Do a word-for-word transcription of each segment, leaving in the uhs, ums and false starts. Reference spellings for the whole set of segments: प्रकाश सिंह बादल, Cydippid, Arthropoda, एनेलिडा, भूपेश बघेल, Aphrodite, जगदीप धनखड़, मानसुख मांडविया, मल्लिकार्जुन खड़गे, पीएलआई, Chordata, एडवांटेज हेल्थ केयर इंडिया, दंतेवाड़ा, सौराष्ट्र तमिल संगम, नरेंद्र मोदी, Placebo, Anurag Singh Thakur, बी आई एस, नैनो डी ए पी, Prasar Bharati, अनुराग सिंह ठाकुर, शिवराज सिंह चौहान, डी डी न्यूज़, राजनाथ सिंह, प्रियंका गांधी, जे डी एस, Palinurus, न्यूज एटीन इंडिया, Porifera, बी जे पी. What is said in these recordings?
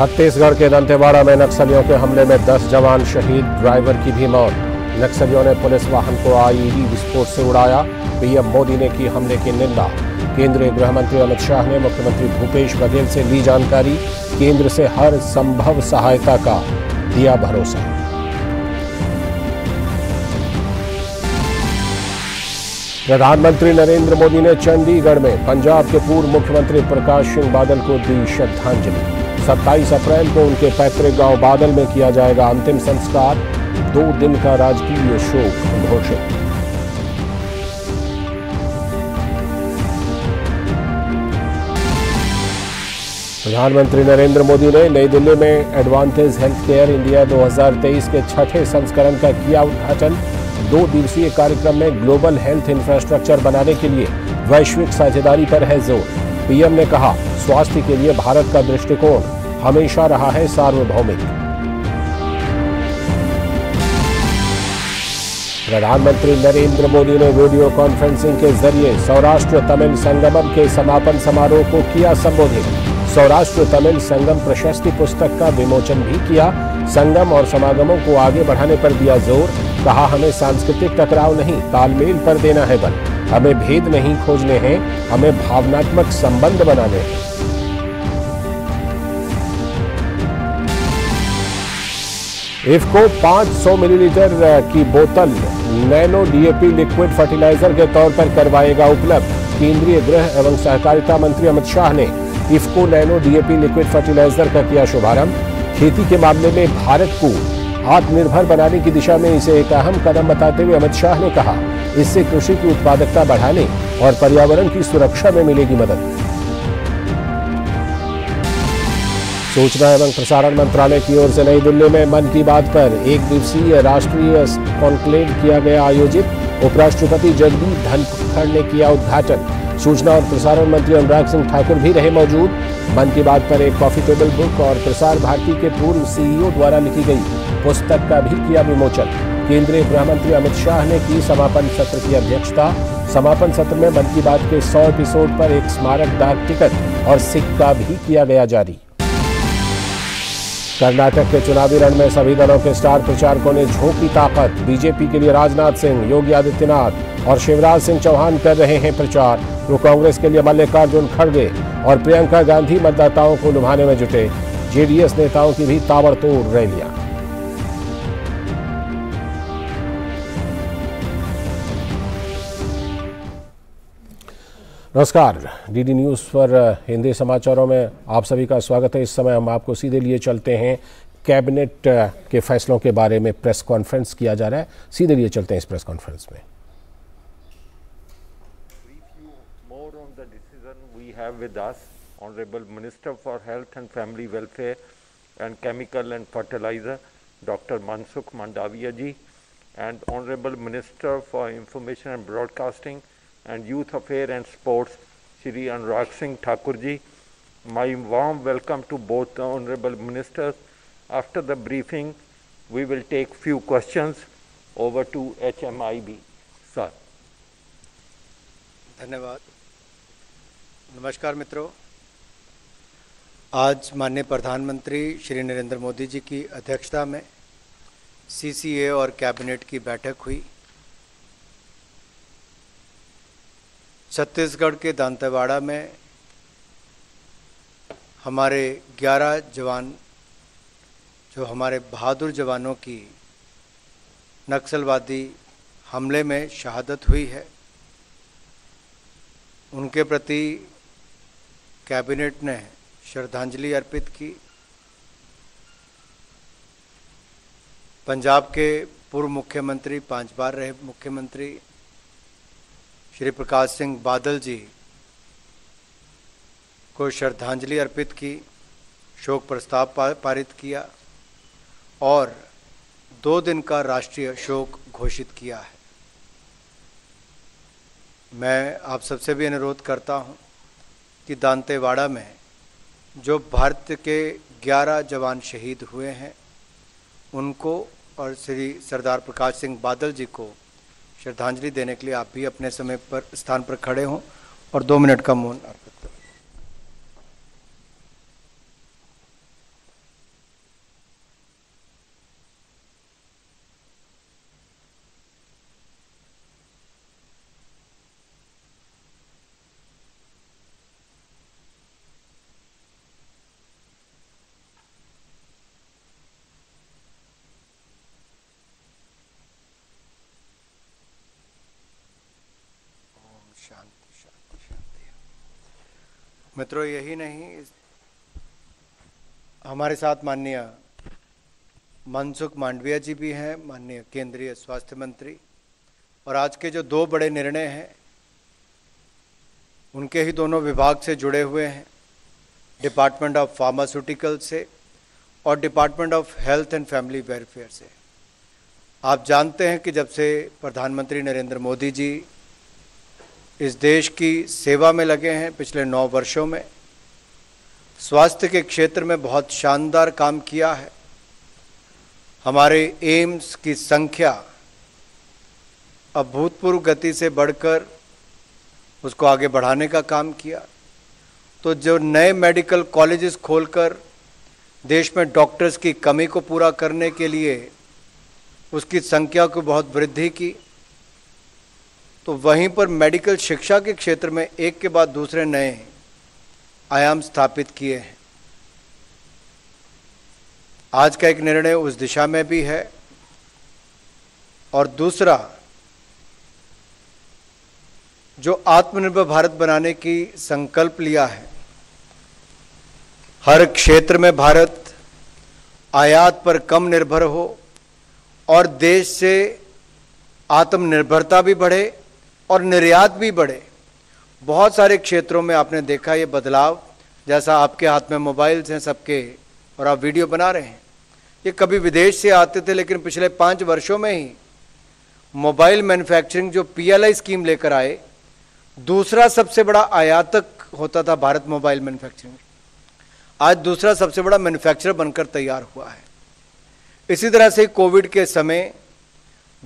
छत्तीसगढ़ के दंतेवाड़ा में नक्सलियों के हमले में दस जवान शहीद, ड्राइवर की भी मौत। नक्सलियों ने पुलिस वाहन को आई ई डी विस्फोट से उड़ाया। पी एम मोदी ने की हमले की निंदा। केंद्रीय गृह मंत्री अमित शाह ने मुख्यमंत्री भूपेश बघेल से ली जानकारी। केंद्र से हर संभव सहायता का दिया भरोसा। प्रधानमंत्री नरेंद्र मोदी ने चंडीगढ़ में पंजाब के पूर्व मुख्यमंत्री प्रकाश सिंह बादल को दी श्रद्धांजलि। सत्ताईस अप्रैल को उनके पैतृक गांव बादल में किया जाएगा अंतिम संस्कार। दो दिन का राजकीय शोक घोषित। प्रधानमंत्री नरेंद्र मोदी ने नई दिल्ली में एडवांटेज हेल्थ केयर इंडिया दो हज़ार तेईस के छठे संस्करण का किया उद्घाटन। दो दिवसीय कार्यक्रम में ग्लोबल हेल्थ इंफ्रास्ट्रक्चर बनाने के लिए वैश्विक साझेदारी पर है जोर। पी एम ने कहा, स्वास्थ्य के लिए भारत का दृष्टिकोण हमेशा रहा है सार्वभौमिक। प्रधानमंत्री नरेंद्र मोदी ने वीडियो कॉन्फ्रेंसिंग के जरिए सौराष्ट्र तमिल संगम के समापन समारोह को किया संबोधित। सौराष्ट्र तमिल संगम प्रशस्ति पुस्तक का विमोचन भी किया। संगम और समागमों को आगे बढ़ाने पर दिया जोर। कहा, हमें सांस्कृतिक टकराव नहीं, तालमेल पर देना है बल। हमें भेद नहीं खोजने हैं, हमें भावनात्मक संबंध बनाने हैं। इफको पाँच सौ मिलीलीटर की बोतल नैनो डी ए पी liquid fertiliser के तौर पर करवाएगा उपलब्ध। केंद्रीय गृह एवं सहकारिता मंत्री अमित शाह ने IFFCO नैनो डी ए पी liquid fertiliser का किया शुभारंभ। खेती के मामले में भारत को आत्मनिर्भर बनाने की दिशा में इसे एक अहम कदम बताते हुए अमित शाह ने कहा, इससे कृषि की उत्पादकता बढ़ाने और पर्यावरण की सुरक्षा में मिलेगी मदद। सूचना एवं प्रसारण मंत्रालय की ओर से नई दिल्ली में मन की बात पर एक दिवसीय राष्ट्रीय कॉन्क्लेव किया गया आयोजित। उपराष्ट्रपति जगदीप धनखड़ ने किया उद्घाटन। सूचना और प्रसारण मंत्री अनुराग सिंह ठाकुर भी रहे मौजूद। मन की बात पर एक कॉफी टेबल बुक और प्रसार भारती के पूर्व सी ई ओ द्वारा लिखी गई पुस्तक का भी किया विमोचन। केंद्रीय गृह मंत्री अमित शाह ने की समापन सत्र की अध्यक्षता। समापन सत्र में मन की बात के सौ एपिसोड पर एक स्मारक डाक टिकट और सिक्का भी किया गया जारी। कर्नाटक के चुनावी रण में सभी दलों के स्टार प्रचारकों ने झोंकी ताकत। बी जे पी के लिए राजनाथ सिंह, योगी आदित्यनाथ और शिवराज सिंह चौहान कर रहे हैं प्रचार, तो कांग्रेस के लिए मल्लिकार्जुन खड़गे और प्रियंका गांधी मतदाताओं को लुभाने में जुटे। जे डी एस नेताओं की भी ताबड़तोड़ रैलियां। नमस्कार, डी डी न्यूज़ पर हिंदी समाचारों में आप सभी का स्वागत है। इस समय हम आपको सीधे लिए चलते हैं कैबिनेट के फैसलों के बारे में। प्रेस कॉन्फ्रेंस किया जा रहा है, सीधे लिए चलते हैं इस प्रेस कॉन्फ्रेंस में। Honourable minister for health and family welfare and chemical and fertiliser doctor मानसुख मांडविया ji and honourable minister for information and broadcasting and youth affair and sports Shri Anurag Singh Thakur ji, my warm welcome to both the honorable ministers. After the briefing we will take few questions. Over to H M I B sir. धन्यवाद। नमस्कार मित्रों, आज माननीय प्रधानमंत्री श्री नरेंद्र मोदी जी की अध्यक्षता में सी सी ए और कैबिनेट की बैठक हुई। छत्तीसगढ़ के दंतेवाड़ा में हमारे ग्यारह जवान, जो हमारे बहादुर जवानों की नक्सलवादी हमले में शहादत हुई है, उनके प्रति कैबिनेट ने श्रद्धांजलि अर्पित की। पंजाब के पूर्व मुख्यमंत्री, पांच बार रहे मुख्यमंत्री श्री प्रकाश सिंह बादल जी को श्रद्धांजलि अर्पित की, शोक प्रस्ताव पारित किया और दो दिन का राष्ट्रीय शोक घोषित किया है। मैं आप सबसे भी अनुरोध करता हूं कि दंतेवाड़ा में जो भारत के ग्यारह जवान शहीद हुए हैं उनको और श्री सरदार प्रकाश सिंह बादल जी को श्रद्धांजलि देने के लिए आप भी अपने समय पर स्थान पर खड़े हों और दो मिनट का मौन अर्पित करें। मित्रों, यही नहीं, हमारे साथ माननीय मानसुख मांडविया जी भी हैं, माननीय केंद्रीय स्वास्थ्य मंत्री, और आज के जो दो बड़े निर्णय हैं उनके ही दोनों विभाग से जुड़े हुए हैं, डिपार्टमेंट ऑफ फार्मास्यूटिकल से और department of health and family welfare से। आप जानते हैं कि जब से प्रधानमंत्री नरेंद्र मोदी जी इस देश की सेवा में लगे हैं, पिछले नौ वर्षों में स्वास्थ्य के क्षेत्र में बहुत शानदार काम किया है। हमारे एम्स की संख्या अभूतपूर्व गति से बढ़कर उसको आगे बढ़ाने का काम किया। तो जो नए मेडिकल कॉलेजेस खोलकर देश में डॉक्टर्स की कमी को पूरा करने के लिए उसकी संख्या को बहुत वृद्धि की, तो वहीं पर मेडिकल शिक्षा के क्षेत्र में एक के बाद दूसरे नए आयाम स्थापित किए हैं। आज का एक निर्णय उस दिशा में भी है, और दूसरा जो आत्मनिर्भर भारत बनाने की संकल्प लिया है, हर क्षेत्र में भारत आयात पर कम निर्भर हो और देश से आत्मनिर्भरता भी बढ़े और निर्यात भी बढ़े। बहुत सारे क्षेत्रों में आपने देखा ये बदलाव, जैसा आपके हाथ में मोबाइल्स हैं सबके और आप वीडियो बना रहे हैं, ये कभी विदेश से आते थे, लेकिन पिछले पाँच वर्षों में ही मोबाइल मैन्युफैक्चरिंग जो पी एल आई स्कीम लेकर आए, दूसरा सबसे बड़ा आयातक होता था भारत मोबाइल मैन्युफैक्चरिंग, आज दूसरा सबसे बड़ा मैन्युफैक्चरर बनकर तैयार हुआ है। इसी तरह से कोविड के समय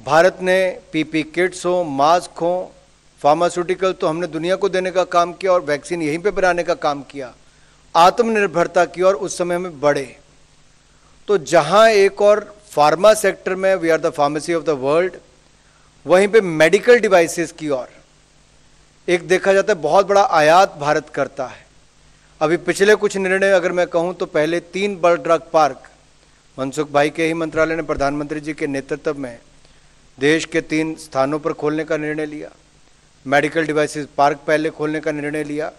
भारत ने पी पी किट्स हो, मास्क हो, फार्मास्यूटिकल तो हमने दुनिया को देने का काम किया और वैक्सीन यहीं पे बनाने का काम किया, आत्मनिर्भरता की और उस समय हमें बढ़े। तो जहां एक और फार्मा सेक्टर में we are the pharmacy of the world, वहीं पे मेडिकल डिवाइसेस की और एक देखा जाता है बहुत बड़ा आयात भारत करता है। अभी पिछले कुछ निर्णय अगर मैं कहूँ तो पहले तीन बड़े ड्रग पार्क मनसुख भाई के ही मंत्रालय ने प्रधानमंत्री जी के नेतृत्व में देश के तीन स्थानों पर खोलने का निर्णय लिया, मेडिकल डिवाइसेस पार्क पहले खोलने का निर्णय लिया।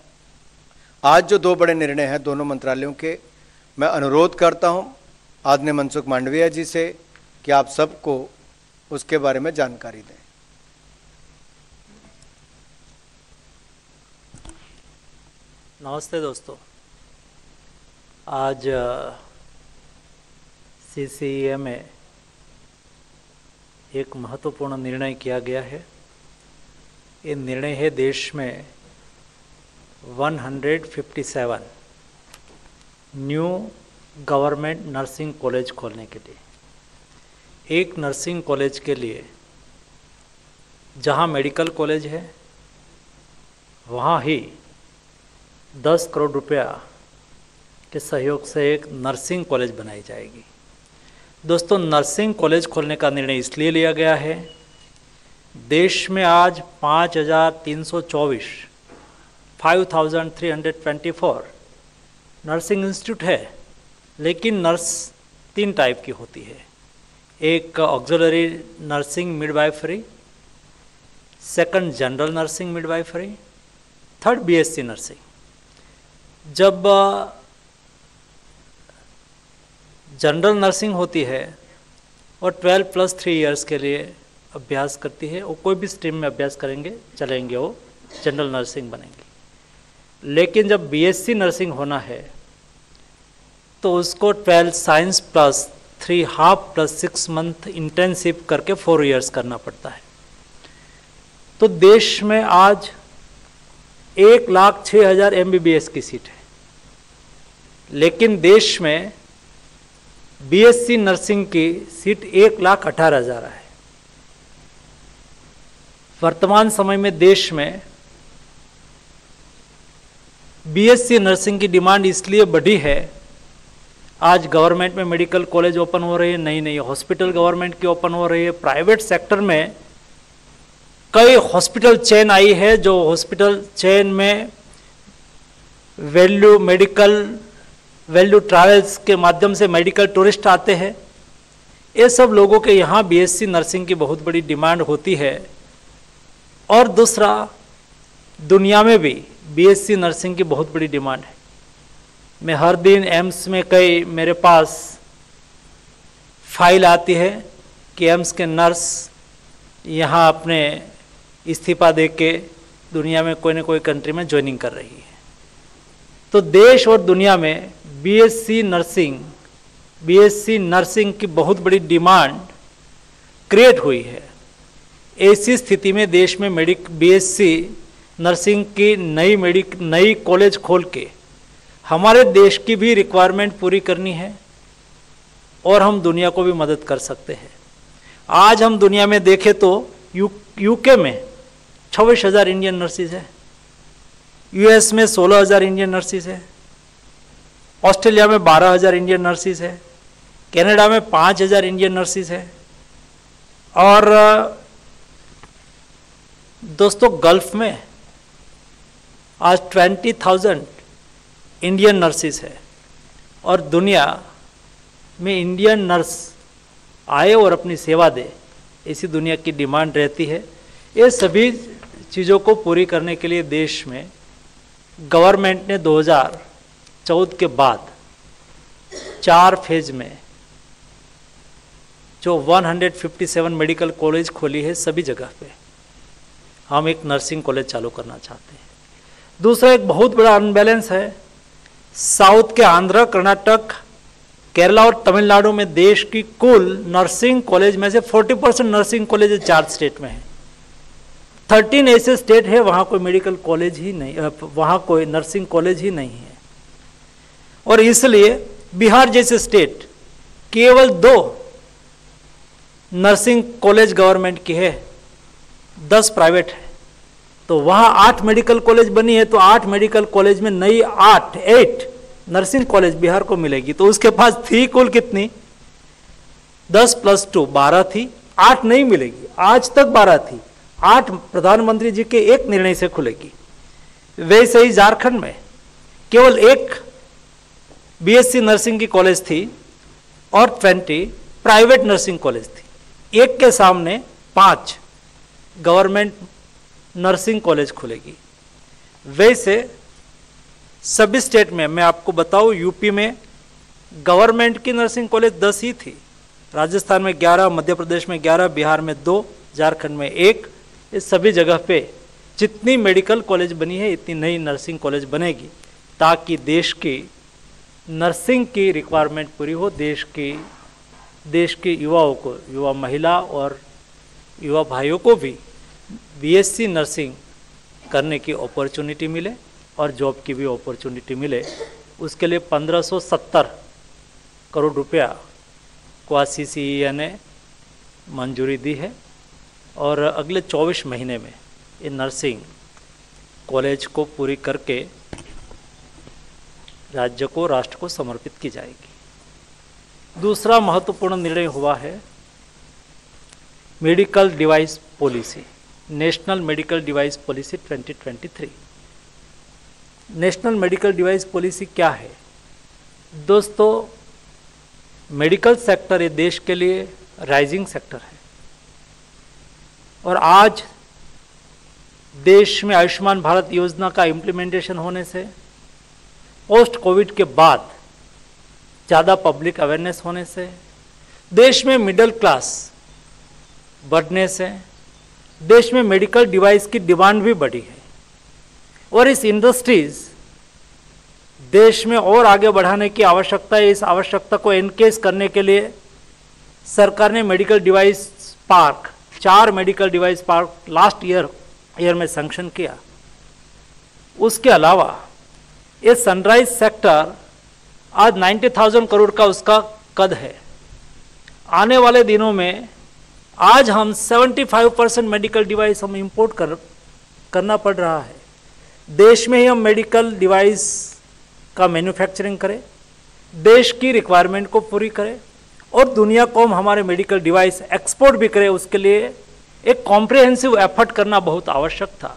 आज जो दो बड़े निर्णय हैं दोनों मंत्रालयों के, मैं अनुरोध करता हूं आदरणीय मनसुख मांडविया जी से कि आप सबको उसके बारे में जानकारी दें। नमस्ते दोस्तों, आज सी सी ई ए में एक महत्वपूर्ण निर्णय किया गया है। ये निर्णय है देश में एक सौ सत्तावन न्यू गवर्नमेंट नर्सिंग कॉलेज खोलने के लिए। एक नर्सिंग कॉलेज के लिए जहां मेडिकल कॉलेज है वहां ही दस करोड़ रुपया के सहयोग से एक नर्सिंग कॉलेज बनाई जाएगी। दोस्तों, नर्सिंग कॉलेज खोलने का निर्णय इसलिए लिया गया है, देश में आज पाँच हज़ार तीन सौ चौबीस पाँच हज़ार तीन सौ चौबीस नर्सिंग इंस्टीट्यूट है, लेकिन नर्स तीन टाइप की होती है। एक auxiliary nursing midwifery, second general nursing midwifery, third B S C nursing. जब जनरल नर्सिंग होती है और बारह प्लस तीन इयर्स के लिए अभ्यास करती है, वो कोई भी स्ट्रीम में अभ्यास करेंगे चलेंगे वो जनरल नर्सिंग बनेंगे। लेकिन जब बी एस सी नर्सिंग होना है तो उसको बारह science plus three half plus six month internship करके फोर इयर्स करना पड़ता है। तो देश में आज एक लाख छः हज़ार एम बी बी एस की सीट है, लेकिन देश में बी एस सी नर्सिंग की सीट एक लाख अठारह हज़ार है। वर्तमान समय में देश में बी एस सी नर्सिंग की डिमांड इसलिए बढ़ी है, आज गवर्नमेंट में मेडिकल कॉलेज ओपन हो रहे हैं, नई नई हॉस्पिटल गवर्नमेंट की ओपन हो रही है, प्राइवेट सेक्टर में कई हॉस्पिटल चेन आई है, जो हॉस्पिटल चेन में वैल्यू मेडिकल वैल्यू ट्रैवल्स के माध्यम से मेडिकल टूरिस्ट आते हैं। ये सब लोगों के यहाँ बी एस सी नर्सिंग की बहुत बड़ी डिमांड होती है। और दूसरा, दुनिया में भी बीएससी नर्सिंग की बहुत बड़ी डिमांड है। मैं हर दिन एम्स में कई मेरे पास फाइल आती है कि एम्स के नर्स यहाँ अपने इस्तीफा दे के दुनिया में कोई ना कोई कंट्री में ज्वाइनिंग कर रही है। तो देश और दुनिया में बीएससी नर्सिंग बीएससी नर्सिंग की बहुत बड़ी डिमांड क्रिएट हुई है। ऐसी स्थिति में देश में मेडिक बीएससी नर्सिंग की नई मेडिक नई कॉलेज खोल के हमारे देश की भी रिक्वायरमेंट पूरी करनी है और हम दुनिया को भी मदद कर सकते हैं। आज हम दुनिया में देखें तो यू यूके में छब्बीस हज़ार इंडियन नर्सिस है, यूएस में सोलह हज़ार इंडियन नर्सिस है, ऑस्ट्रेलिया में बारह हज़ार इंडियन नर्सिस है, कनाडा में पाँच हज़ार इंडियन नर्सिस है। और दोस्तों गल्फ में आज ट्वेंटी थाउजेंड इंडियन नर्सिस है और दुनिया में इंडियन नर्स आए और अपनी सेवा दे, ऐसी दुनिया की डिमांड रहती है। ये सभी चीज़ों को पूरी करने के लिए देश में गवर्नमेंट ने दो हज़ार चौदह के बाद चार फेज में जो एक सौ सत्तावन मेडिकल कॉलेज खोली है, सभी जगह पे हम एक नर्सिंग कॉलेज चालू करना चाहते हैं। दूसरा एक बहुत बड़ा अनबैलेंस है, साउथ के आंध्र, कर्नाटक, केरला और तमिलनाडु में देश की कुल नर्सिंग कॉलेज में से चालीस परसेंट नर्सिंग कॉलेज चार स्टेट में है। तेरह ऐसे स्टेट है वहाँ कोई मेडिकल कॉलेज ही नहीं, वहाँ कोई नर्सिंग कॉलेज ही नहीं है। और इसलिए बिहार जैसे स्टेट केवल दो नर्सिंग कॉलेज गवर्नमेंट की है, दस प्राइवेट है। तो वहाँ आठ मेडिकल कॉलेज बनी है, तो आठ मेडिकल कॉलेज में नई आठ एट नर्सिंग कॉलेज बिहार को मिलेगी। तो उसके पास थी कुल कितनी, दस प्लस टू बारह थी, आठ नहीं मिलेगी, आज तक बारह थी, आठ प्रधानमंत्री जी के एक निर्णय से खुलेगी। वैसे ही झारखंड में केवल एक बीएससी नर्सिंग की कॉलेज थी और बीस प्राइवेट नर्सिंग कॉलेज थी, एक के सामने पांच गवर्नमेंट नर्सिंग कॉलेज खुलेगी। वैसे सभी स्टेट में मैं आपको बताऊं, यूपी में गवर्नमेंट की नर्सिंग कॉलेज दस ही थी, राजस्थान में ग्यारह, मध्य प्रदेश में ग्यारह, बिहार में दो, झारखंड में एक। इस सभी जगह पे जितनी मेडिकल कॉलेज बनी है इतनी नई नर्सिंग कॉलेज बनेगी, ताकि देश की नर्सिंग की रिक्वायरमेंट पूरी हो, देश की देश के युवाओं को, युवा महिला और युवा भाइयों को भी बीएससी नर्सिंग करने की अपॉर्चुनिटी मिले और जॉब की भी अपॉर्चुनिटी मिले। उसके लिए पंद्रह सौ सत्तर करोड़ रुपया को आज सी सी ई ने मंजूरी दी है और अगले चौबीस महीने में ये नर्सिंग कॉलेज को पूरी करके राज्य को, राष्ट्र को समर्पित की जाएगी। दूसरा महत्वपूर्ण निर्णय हुआ है medical device policy, national medical device policy twenty twenty three. National medical device policy क्या है दोस्तों? मेडिकल सेक्टर ये देश के लिए राइजिंग सेक्टर है और आज देश में आयुष्मान भारत योजना का इम्प्लीमेंटेशन होने से, पोस्ट कोविड के बाद ज़्यादा पब्लिक अवेयरनेस होने से, देश में मिडिल क्लास बढ़ने से देश में मेडिकल डिवाइस की डिमांड भी बढ़ी है और इस इंडस्ट्रीज़ देश में और आगे बढ़ाने की आवश्यकता है। इस आवश्यकता को एनकेस करने के लिए सरकार ने मेडिकल डिवाइस पार्क, चार medical device park last year year में सैंक्शन किया। उसके अलावा ये सनराइज सेक्टर आज नब्बे हज़ार करोड़ का उसका कद है। आने वाले दिनों में आज हम पचहत्तर परसेंट मेडिकल डिवाइस हम इंपोर्ट कर करना पड़ रहा है। देश में ही हम मेडिकल डिवाइस का मैन्युफैक्चरिंग करें, देश की रिक्वायरमेंट को पूरी करें और दुनिया को हम हमारे मेडिकल डिवाइस एक्सपोर्ट भी करें, उसके लिए एक कॉम्प्रिहेंसिव एफर्ट करना बहुत आवश्यक था।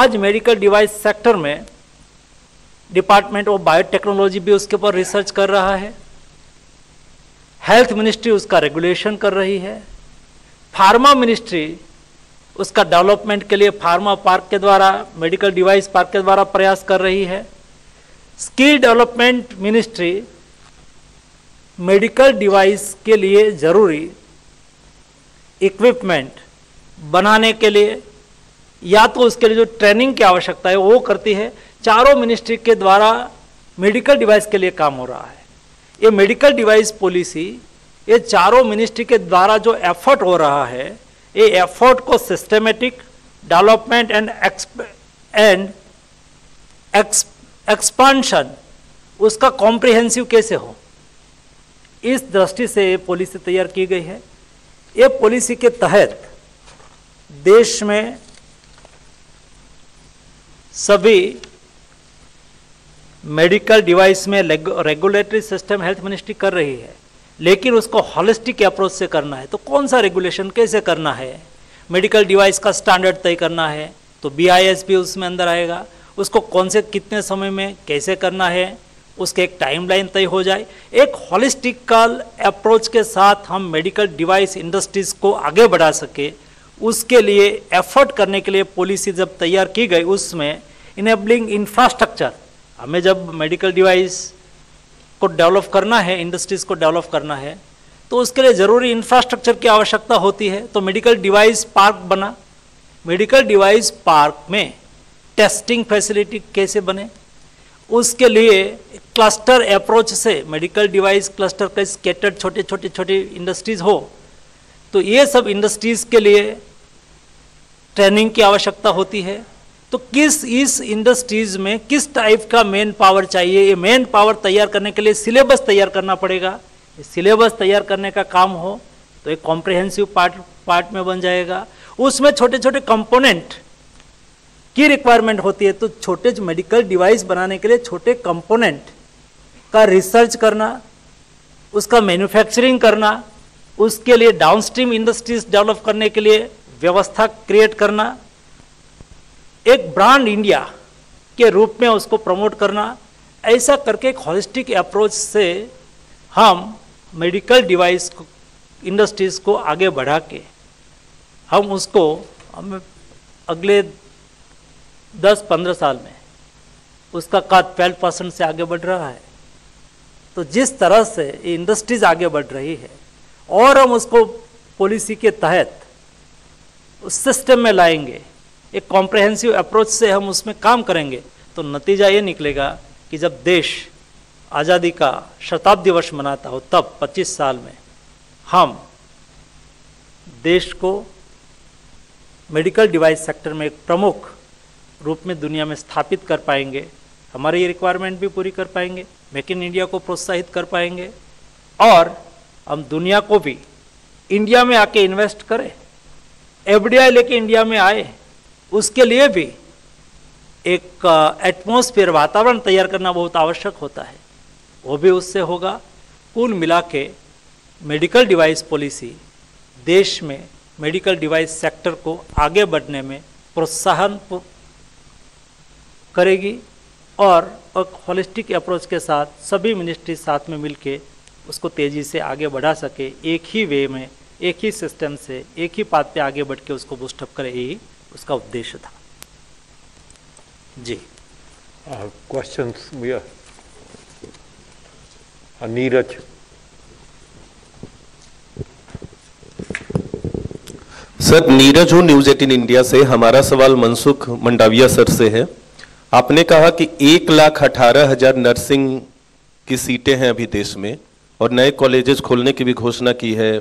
आज मेडिकल डिवाइस सेक्टर में डिपार्टमेंट ऑफ बायोटेक्नोलॉजी भी उसके ऊपर रिसर्च कर रहा है, हेल्थ मिनिस्ट्री उसका रेगुलेशन कर रही है, फार्मा मिनिस्ट्री उसका डेवलपमेंट के लिए फार्मा पार्क के द्वारा, मेडिकल डिवाइस पार्क के द्वारा प्रयास कर रही है। Skill development ministry medical device के लिए ज़रूरी इक्विपमेंट बनाने के लिए या तो उसके लिए जो ट्रेनिंग की आवश्यकता है वो करती है। चारों मिनिस्ट्री के द्वारा मेडिकल डिवाइस के लिए काम हो रहा है। ये मेडिकल डिवाइस पॉलिसी, ये चारों मिनिस्ट्री के द्वारा जो एफर्ट हो रहा है, ये एफर्ट को systematic development and and expansion उसका कॉम्प्रिहेंसिव कैसे हो, इस दृष्टि से ये पॉलिसी तैयार की गई है। ये पॉलिसी के तहत देश में सभी मेडिकल डिवाइस में रेगुलेटरी सिस्टम हेल्थ मिनिस्ट्री कर रही है, लेकिन उसको हॉलिस्टिक अप्रोच से करना है। तो कौन सा रेगुलेशन कैसे करना है, मेडिकल डिवाइस का स्टैंडर्ड तय करना है तो बी आई एस भी उसमें अंदर आएगा। उसको कौन से कितने समय में कैसे करना है उसके एक टाइमलाइन तय हो जाए। एक हॉलिस्टिकल अप्रोच के साथ हम मेडिकल डिवाइस इंडस्ट्रीज को आगे बढ़ा सके, उसके लिए एफर्ट करने के लिए पॉलिसी जब तैयार की गई उसमें इनेबलिंग इंफ्रास्ट्रक्चर, हमें जब मेडिकल डिवाइस को डेवलप करना है, इंडस्ट्रीज़ को डेवलप करना है तो उसके लिए ज़रूरी इंफ्रास्ट्रक्चर की आवश्यकता होती है। तो मेडिकल डिवाइस पार्क बना, मेडिकल डिवाइस पार्क में टेस्टिंग फैसिलिटी कैसे बने उसके लिए क्लस्टर अप्रोच से मेडिकल डिवाइस क्लस्टर का स्कैटर्ड छोटे छोटे छोटे इंडस्ट्रीज़ हो, तो ये सब इंडस्ट्रीज़ के लिए ट्रेनिंग की आवश्यकता होती है। तो किस इस इंडस्ट्रीज़ में किस टाइप का मैन पावर चाहिए, ये मैन पावर तैयार करने के लिए सिलेबस तैयार करना पड़ेगा। सिलेबस तैयार करने का काम हो तो एक कॉम्प्रिहेंसिव पार्ट पार्ट में बन जाएगा। उसमें छोटे छोटे कंपोनेंट की रिक्वायरमेंट होती है, तो छोटे मेडिकल डिवाइस बनाने के लिए छोटे कंपोनेंट का रिसर्च करना, उसका मैन्युफैक्चरिंग करना, उसके लिए डाउनस्ट्रीम इंडस्ट्रीज डेवलप करने के लिए व्यवस्था क्रिएट करना, एक ब्रांड इंडिया के रूप में उसको प्रमोट करना, ऐसा करके एक हॉलिस्टिक अप्रोच से हम मेडिकल डिवाइस इंडस्ट्रीज़ को आगे बढ़ा के हम उसको हम अगले दस पंद्रह साल में उसका काट ट्वेल्व परसेंट से आगे बढ़ रहा है। तो जिस तरह से ये इंडस्ट्रीज़ आगे बढ़ रही है और हम उसको पॉलिसी के तहत उस सिस्टम में लाएंगे, एक कॉम्प्रिहेंसिव अप्रोच से हम उसमें काम करेंगे, तो नतीजा ये निकलेगा कि जब देश आज़ादी का शताब्दी वर्ष मनाता हो तब पच्चीस साल में हम देश को मेडिकल डिवाइस सेक्टर में एक प्रमुख रूप में दुनिया में स्थापित कर पाएंगे, हमारे ये रिक्वायरमेंट भी पूरी कर पाएंगे, मेक इन इंडिया को प्रोत्साहित कर पाएंगे और हम दुनिया को भी इंडिया में आके इन्वेस्ट करें, एफ डी आई लेके इंडिया में आए, उसके लिए भी एक एटमॉस्फेयर वातावरण तैयार करना बहुत आवश्यक होता है, वो भी उससे होगा। कुल मिला के मेडिकल डिवाइस पॉलिसी देश में मेडिकल डिवाइस सेक्टर को आगे बढ़ने में प्रोत्साहन करेगी और एक हॉलिस्टिक अप्रोच के साथ सभी मिनिस्ट्री साथ में मिलके उसको तेज़ी से आगे बढ़ा सके, एक ही वे में, एक ही सिस्टम से, एक ही पाथ पे आगे बढ़ के उसको बूस्टअप करे, यही उसका उद्देश्य था। जी क्वेश्चंस भैया, नीरज। सर नीरज हूँ न्यूज एटीन इंडिया से। हमारा सवाल मानसुख मांडविया सर से है। आपने कहा कि एक लाख अठारह हजार नर्सिंग की सीटें हैं अभी देश में और नए कॉलेजेस खोलने की भी घोषणा की है,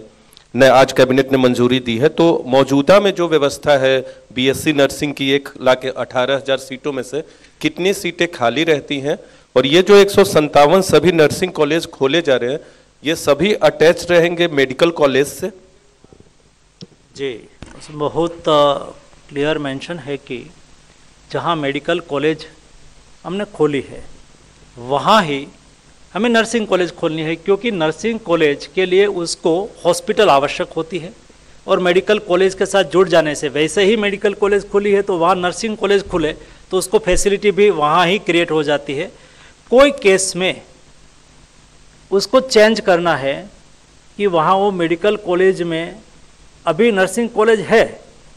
न आज कैबिनेट ने मंजूरी दी है, तो मौजूदा में जो व्यवस्था है बीएससी नर्सिंग की एक लाख अठारह हजार सीटों में से कितनी सीटें खाली रहती हैं, और ये जो एक सौ संतावन सभी नर्सिंग कॉलेज खोले जा रहे हैं ये सभी अटैच रहेंगे मेडिकल कॉलेज से? जी बहुत क्लियर मेंशन है कि जहां मेडिकल कॉलेज हमने खोली है वहाँ ही हमें नर्सिंग कॉलेज खोलनी है, क्योंकि नर्सिंग कॉलेज के लिए उसको हॉस्पिटल आवश्यक होती है और मेडिकल कॉलेज के साथ जुड़ जाने से, वैसे ही मेडिकल कॉलेज खुली है तो वहाँ नर्सिंग कॉलेज खुले तो उसको फैसिलिटी भी वहाँ ही क्रिएट हो जाती है। कोई केस में उसको चेंज करना है कि वहाँ वो मेडिकल कॉलेज में अभी नर्सिंग कॉलेज है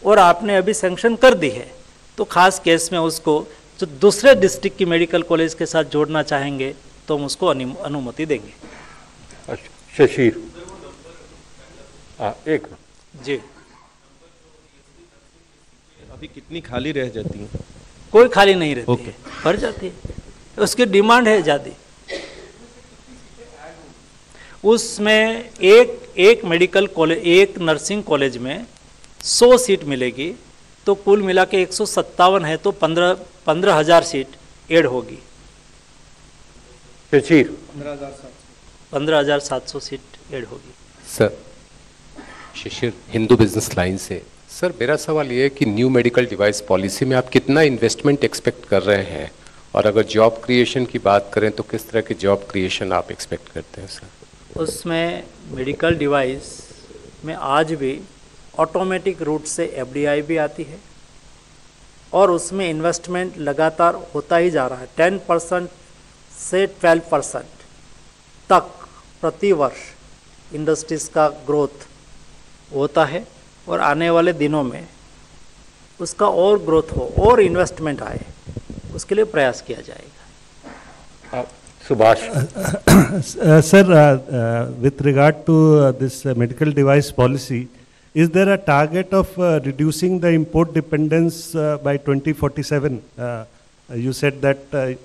और आपने अभी सैंक्शन कर दी है, तो खास केस में उसको जो दूसरे डिस्ट्रिक्ट की मेडिकल कॉलेज के साथ जोड़ना चाहेंगे तो हम उसको अनुमति देंगे। शशि एक जी, अभी कितनी खाली रह जाती है? कोई खाली नहीं रहती, okay. है भर जाती है, उसकी डिमांड है ज़्यादा। उसमें एक एक मेडिकल कॉलेज, एक नर्सिंग कॉलेज में सौ सीट मिलेगी तो कुल मिला के एक सौ सत्तावन है, तो पंद्रह पंद्रह हजार सीट एड होगी, पंद्रह हजार सात सौ सीट एड होगी। Sir Shishir Hindu business line से, सर मेरा सवाल ये है कि न्यू मेडिकल डिवाइस पॉलिसी में आप कितना इन्वेस्टमेंट एक्सपेक्ट कर रहे हैं, और अगर जॉब क्रिएशन की बात करें तो किस तरह की जॉब क्रिएशन आप एक्सपेक्ट करते हैं? सर उसमें मेडिकल डिवाइस में आज भी ऑटोमेटिक रूट से एफडीआई भी आती है और उसमें इन्वेस्टमेंट लगातार होता ही जा रहा है। टेन परसेंट से ट्वेल्व परसेंट तक प्रतिवर्ष इंडस्ट्रीज़ का ग्रोथ होता है और आने वाले दिनों में उसका और ग्रोथ हो और इन्वेस्टमेंट आए, उसके लिए प्रयास किया जाएगा। Subhash sir, with regard to this medical device policy, is there a target of uh, reducing the import dependence uh, by twenty forty-seven? uh, you said that uh,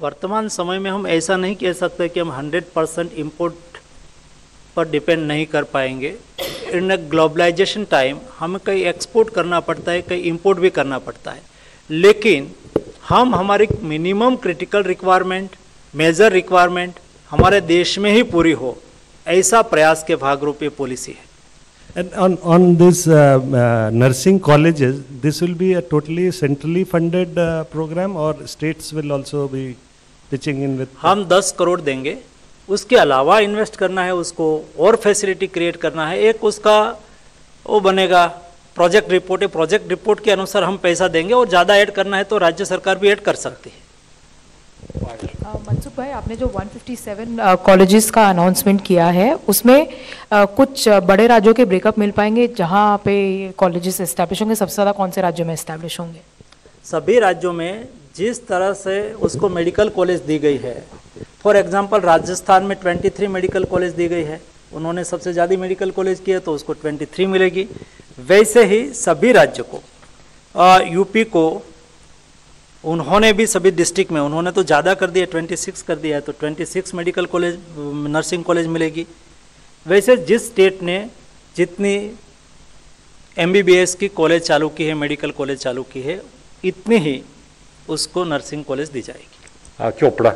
वर्तमान समय में हम ऐसा नहीं कह सकते कि हम हंड्रेड परसेंट इम्पोर्ट पर डिपेंड नहीं कर पाएंगे। इन अ ग्लोबलाइजेशन टाइम हमें कई एक्सपोर्ट करना पड़ता है, कई इम्पोर्ट भी करना पड़ता है, लेकिन हम हमारी minimum critical requirement, major requirement हमारे देश में ही पूरी हो, ऐसा प्रयास के भागरूप ये पॉलिसी है। And on on this uh, uh, nursing colleges, this will be a totally centrally funded uh, program, or states will also be pitching in with? हम दस करोड़ देंगे, उसके अलावा इन्वेस्ट करना है उसको और फैसिलिटी क्रिएट करना है। एक उसका वो बनेगा प्रोजेक्ट रिपोर्ट, है प्रोजेक्ट रिपोर्ट के अनुसार हम पैसा देंगे, और ज़्यादा ऐड करना है तो राज्य सरकार भी ऐड कर सकती है। मनसुख भाई, आपने जो एक सौ सत्तावन कॉलेजेस का अनाउंसमेंट किया है उसमें uh, कुछ बड़े राज्यों के ब्रेकअप मिल पाएंगे जहां पे कॉलेजेस एस्टैब्लिश होंगे? सबसे ज़्यादा कौन से राज्यों में एस्टैब्लिश होंगे? सभी राज्यों में जिस तरह से उसको मेडिकल कॉलेज दी गई है, फॉर एग्जांपल राजस्थान में तेईस मेडिकल कॉलेज दी गई है, उन्होंने सबसे ज़्यादा मेडिकल कॉलेज किए तो उसको तेईस मिलेगी। वैसे ही सभी राज्यों को, यूपी को उन्होंने भी सभी डिस्ट्रिक्ट में, उन्होंने तो ज़्यादा कर दिया, छब्बीस कर दिया है, तो छब्बीस मेडिकल कॉलेज, नर्सिंग कॉलेज मिलेगी। वैसे जिस स्टेट ने जितनी एमबीबीएस की कॉलेज चालू की है, मेडिकल कॉलेज चालू की है, इतनी ही उसको नर्सिंग कॉलेज दी जाएगी। चोपड़ा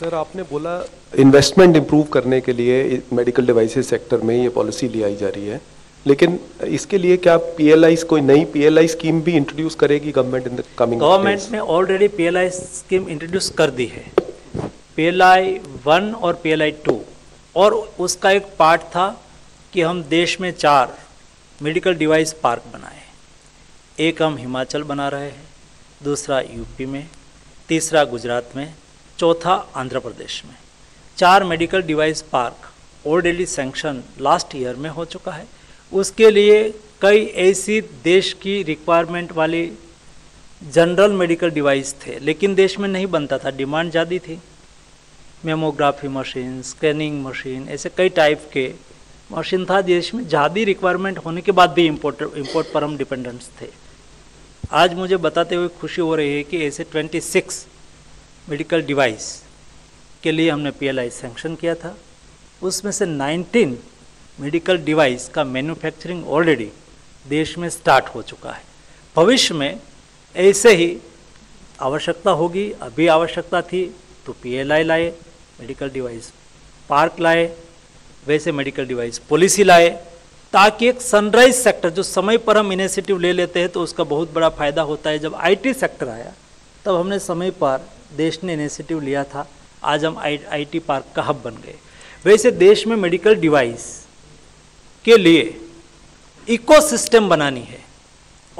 सर, आपने बोला इन्वेस्टमेंट इम्प्रूव करने के लिए मेडिकल डिवाइसेज सेक्टर में ये पॉलिसी ली जा रही है, लेकिन इसके लिए क्या पीएलआई, कोई नई पीएलआई स्कीम भी इंट्रोड्यूस करेगी government in the coming? Government ने ऑलरेडी पीएलआई स्कीम इंट्रोड्यूस कर दी है, पीएलआई वन और पीएलआई टू, और उसका एक पार्ट था कि हम देश में चार मेडिकल डिवाइस पार्क बनाए। एक हम हिमाचल बना रहे हैं, दूसरा यूपी में, तीसरा गुजरात में, चौथा आंध्र प्रदेश में। चार medical device park already sanction last year में हो चुका है। उसके लिए कई ऐसी देश की रिक्वायरमेंट वाली जनरल मेडिकल डिवाइस थे, लेकिन देश में नहीं बनता था, डिमांड ज़्यादा थी। मेमोग्राफी मशीन, स्कैनिंग मशीन, ऐसे कई टाइप के मशीन था देश में, ज़्यादा रिक्वायरमेंट होने के बाद भी इम्पोर्ट इम्पोर्ट पर हम डिपेंडेंट्स थे। आज मुझे बताते हुए खुशी हो रही है कि ऐसे छब्बीस मेडिकल डिवाइस के लिए हमने पी एल आई सेंक्शन किया था, उसमें से नाइनटीन मेडिकल डिवाइस का मैन्युफैक्चरिंग ऑलरेडी देश में स्टार्ट हो चुका है। भविष्य में ऐसे ही आवश्यकता होगी, अभी आवश्यकता थी तो पीएलआई लाए, मेडिकल डिवाइस पार्क लाए, वैसे मेडिकल डिवाइस पॉलिसी लाए, ताकि एक सनराइज सेक्टर जो समय पर हम इनिशिएटिव ले लेते हैं तो उसका बहुत बड़ा फायदा होता है। जब आईटी सेक्टर आया तब हमने समय पर, देश ने इनिशिएटिव लिया था, आज हम आईटी पार्क का हब बन गए। वैसे देश में मेडिकल डिवाइस के लिए इकोसिस्टम बनानी है,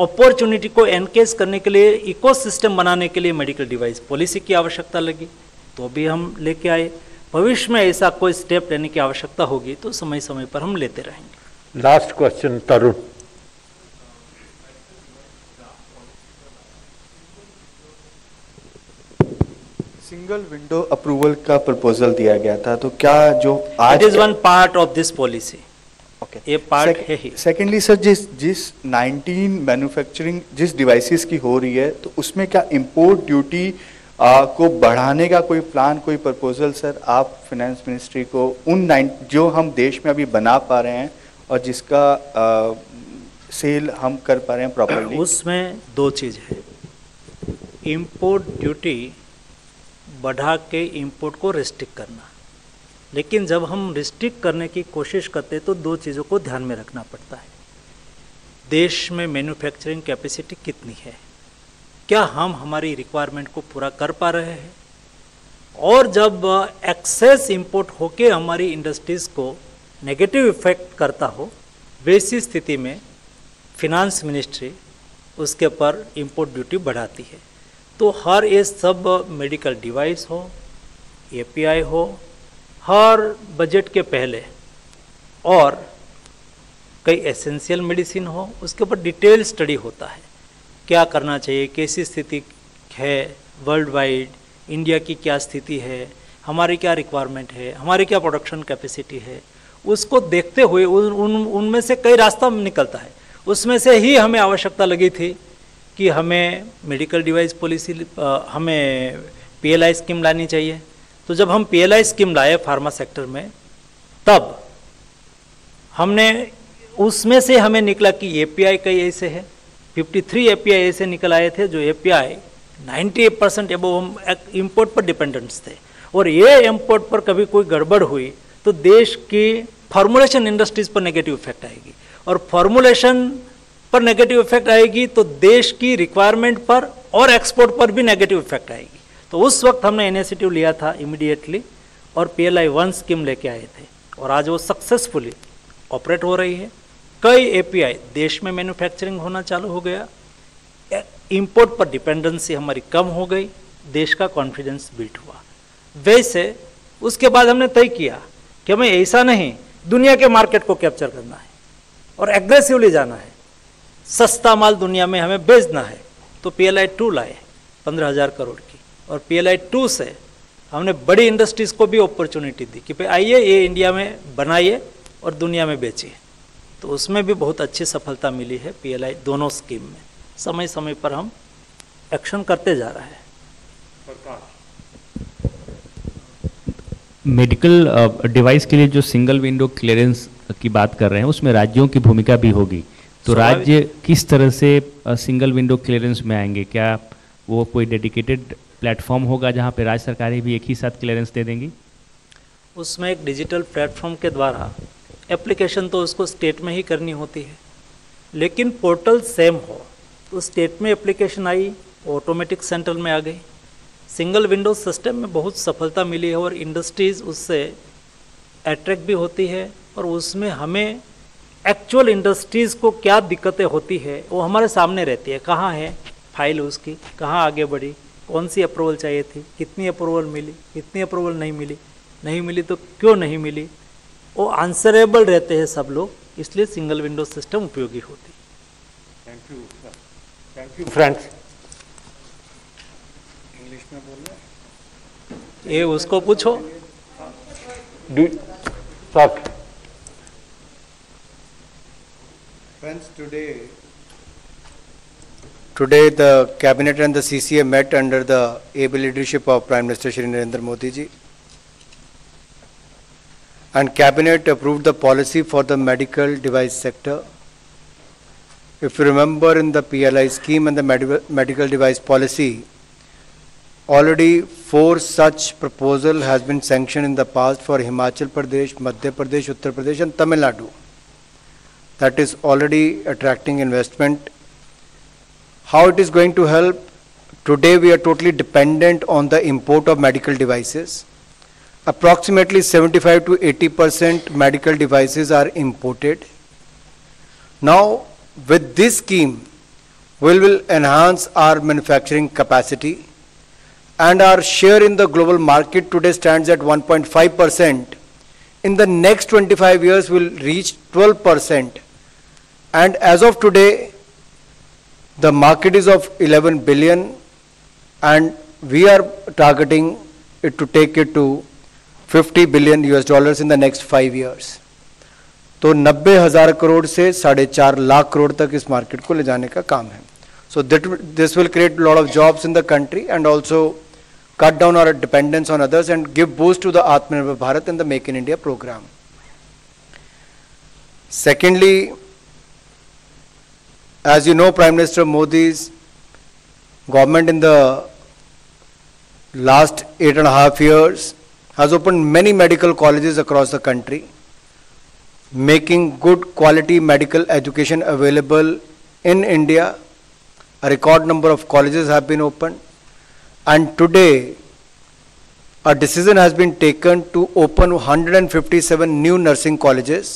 अपॉर्चुनिटी को एनकेज करने के लिए इकोसिस्टम बनाने के लिए मेडिकल डिवाइस पॉलिसी की आवश्यकता लगी, तो भी हम लेके आए। भविष्य में ऐसा कोई स्टेप लेने की आवश्यकता होगी तो समय समय पर हम लेते रहेंगे। Last question Tarun single window approval का प्रपोजल दिया गया था, तो क्या जो आज is one part of this policy, ये पार्ट है ही। सेकेंडली सर, जिस जिस नाइनटीन मैन्युफैक्चरिंग जिस डिवाइसेस की हो रही है, तो उसमें क्या इंपोर्ट ड्यूटी आ, को बढ़ाने का कोई प्लान, कोई प्रपोजल सर आप फाइनेंस मिनिस्ट्री को उन नाइन जो हम देश में अभी बना पा रहे हैं और जिसका आ, सेल हम कर पा रहे हैं प्रॉपर्ली? उसमें दो चीज़ है, इंपोर्ट ड्यूटी बढ़ा के इंपोर्ट को रिस्ट्रिक्ट करना, लेकिन जब हम रिस्ट्रिक्ट करने की कोशिश करते हैं तो दो चीज़ों को ध्यान में रखना पड़ता है। देश में मैन्युफैक्चरिंग कैपेसिटी कितनी है, क्या हम हमारी रिक्वायरमेंट को पूरा कर पा रहे हैं, और जब एक्सेस इंपोर्ट होके हमारी इंडस्ट्रीज़ को नेगेटिव इफेक्ट करता हो, वैसी स्थिति में फिनांस मिनिस्ट्री उसके ऊपर इंपोर्ट ड्यूटी बढ़ाती है। तो हर ये सब मेडिकल डिवाइस हो, एपीआई हो, हर बजट के पहले और कई एसेंशियल मेडिसिन हो, उसके ऊपर डिटेल स्टडी होता है, क्या करना चाहिए, कैसी स्थिति है वर्ल्ड वाइड, इंडिया की क्या स्थिति है, हमारी क्या रिक्वायरमेंट है, हमारी क्या प्रोडक्शन कैपेसिटी है, उसको देखते हुए उन उन उनमें से कई रास्ता निकलता है। उसमें से ही हमें आवश्यकता लगी थी कि हमें मेडिकल डिवाइस पॉलिसी, हमें पीएलआई स्कीम लानी चाहिए। तो जब हम पीएलआई स्कीम लाए फार्मा सेक्टर में, तब हमने उसमें से हमें निकला कि एपीआई कई ऐसे हैं, तिरेपन एपीआई ऐसे निकल आए थे जो एपीआई अट्ठानवे परसेंट एबव हम इम्पोर्ट पर डिपेंडेंट्स थे, और ये इम्पोर्ट पर कभी कोई गड़बड़ हुई तो देश की फार्मुलेशन इंडस्ट्रीज़ पर नेगेटिव इफेक्ट आएगी, और फार्मुलेशन पर नेगेटिव इफेक्ट आएगी तो देश की रिक्वायरमेंट पर और एक्सपोर्ट पर भी नेगेटिव इफेक्ट आएगी। तो उस वक्त हमने इनिशिएटिव लिया था इमीडिएटली, और पीएलआई वन स्कीम लेके आए थे, और आज वो सक्सेसफुली ऑपरेट हो रही है। कई एपीआई देश में मैन्युफैक्चरिंग होना चालू हो गया, इंपोर्ट पर डिपेंडेंसी हमारी कम हो गई, देश का कॉन्फिडेंस बिल्ट हुआ। वैसे उसके बाद हमने तय किया कि हमें ऐसा नहीं दुनिया के मार्केट को कैप्चर करना है और एग्रेसिवली जाना है, सस्ता माल दुनिया में हमें बेचना है। तो पीएलआई टू लाए पंद्रह हज़ार करोड़ की, और पीएलआई टू से हमने बड़ी इंडस्ट्रीज़ को भी अपॉर्चुनिटी दी कि भाई आइए ये इंडिया में बनाइए और दुनिया में बेचिए। तो उसमें भी बहुत अच्छी सफलता मिली है। पीएलआई दोनों स्कीम में समय समय पर हम एक्शन करते जा रहे हैं। मेडिकल डिवाइस के लिए जो सिंगल विंडो क्लियरेंस की बात कर रहे हैं, उसमें राज्यों की भूमिका भी होगी, तो राज्य किस तरह से सिंगल विंडो क्लियरेंस में आएंगे? क्या वो कोई डेडिकेटेड प्लेटफॉर्म होगा जहाँ पे राज्य सरकारें भी एक ही साथ क्लियरेंस दे देंगी? उसमें एक डिजिटल प्लेटफॉर्म के द्वारा एप्लीकेशन तो उसको स्टेट में ही करनी होती है, लेकिन पोर्टल सेम हो तो स्टेट में एप्लीकेशन आई ऑटोमेटिक सेंटर में आ गई। सिंगल विंडो सिस्टम में बहुत सफलता मिली है और इंडस्ट्रीज़ उससे अट्रैक्ट भी होती है, और उसमें हमें एक्चुअल इंडस्ट्रीज़ को क्या दिक्कतें होती है वो हमारे सामने रहती है, कहाँ है फाइल उसकी, कहाँ आगे बढ़ी, कौन सी अप्रूवल चाहिए थी, कितनी अप्रूवल मिली, कितनी अप्रूवल नहीं मिली, नहीं मिली तो क्यों नहीं मिली, वो आंसरेबल रहते हैं सब लोग, इसलिए सिंगल विंडो सिस्टम उपयोगी होती। Thank you, thank you friends. English में बोलना ये उसको पूछो। Friends, today Today the cabinet and the C C A met under the able leadership of Prime Minister Shri Narendra Modi ji, and cabinet approved the policy for the medical device sector. If you remember, in the P L I scheme and the med medical device policy, already four such proposal has been sanctioned in the past for Himachal Pradesh, Madhya Pradesh, Uttar Pradesh and Tamil Nadu. That is already attracting investment. How it is going to help? Today we are totally dependent on the import of medical devices. Approximately seventy-five to eighty percent medical devices are imported. Now with this scheme, we will enhance our manufacturing capacity, and our share in the global market today stands at one point five percent. In the next twenty-five years, we will reach twelve percent. And as of today, the market is of eleven billion, and we are targeting it to take it to fifty billion U S dollars in the next five years. तो नब्बे हज़ार करोड़ से साढ़े चार लाख करोड़ तक इस market को ले जाने का काम है. So that this will create lot of jobs in the country and also cut down our dependence on others and give boost to the Atmanirbhar Bharat and the Make in India program. Secondly, as you know, Prime Minister Modi's government in the last eight and a half years has opened many medical colleges across the country, making good quality medical education available in India. A record number of colleges have been opened, and today a decision has been taken to open one hundred fifty-seven new nursing colleges.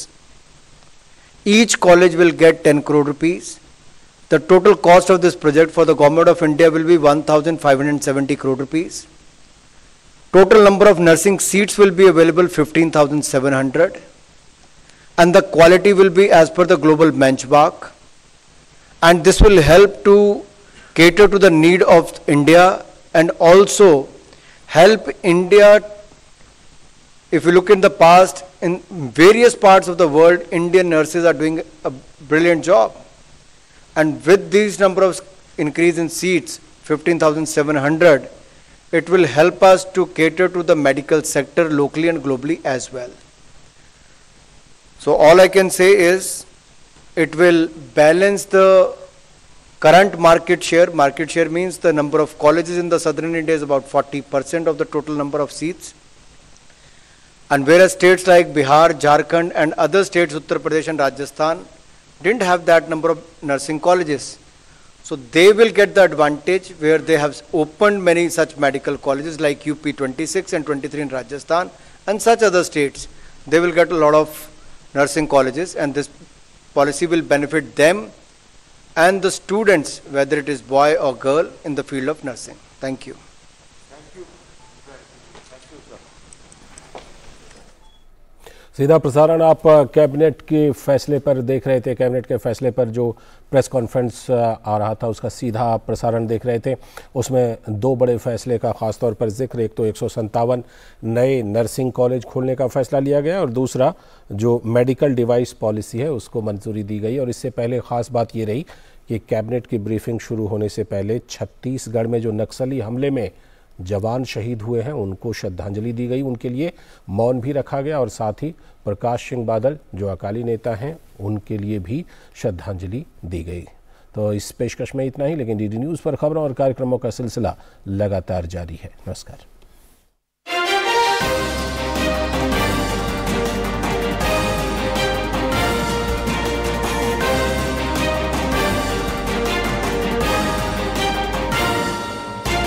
Each college will get ten crore rupees. The total cost of this project for the government of India will be one thousand five hundred seventy crore rupees. Total number of nursing seats will be available fifteen thousand seven hundred, and the quality will be as per the global benchmark, and this will help to cater to the need of India and also help India. If you look in the past, in various parts of the world, Indian nurses are doing a brilliant job. And with these number of increase in seats, fifteen thousand seven hundred, it will help us to cater to the medical sector locally and globally as well. So all I can say is, it will balance the current market share. Market share means the number of colleges in the southern India is about forty percent of the total number of seats. And whereas states like Bihar, Jharkhand and other states, Uttar Pradesh and Rajasthan, didn't have that number of nursing colleges. So they will get the advantage where they have opened many such medical colleges like U P twenty-six and twenty-three in Rajasthan and such other states. They will get a lot of nursing colleges, and this policy will benefit them and the students, whether it is boy or girl, in the field of nursing. Thank you. सीधा प्रसारण आप cabinet के फैसले पर देख रहे थे. Cabinet के फैसले पर जो प्रेस कॉन्फ्रेंस आ रहा था उसका सीधा प्रसारण देख रहे थे. उसमें दो बड़े फैसले का खासतौर पर जिक्र, एक तो एक सौ सत्तावन नए नर्सिंग कॉलेज खोलने का फैसला लिया गया और दूसरा जो मेडिकल डिवाइस पॉलिसी है उसको मंजूरी दी गई. और इससे पहले ख़ास बात ये रही कि कैबिनेट की ब्रीफिंग शुरू होने से पहले छत्तीसगढ़ में जो नक्सली हमले में जवान शहीद हुए हैं उनको श्रद्धांजलि दी गई. उनके लिए मौन भी रखा गया और साथ ही प्रकाश सिंह बादल जो अकाली नेता हैं उनके लिए भी श्रद्धांजलि दी गई. तो इस पेशकश में इतना ही, लेकिन डीडी न्यूज़ पर खबरों और कार्यक्रमों का सिलसिला लगातार जारी है. नमस्कार.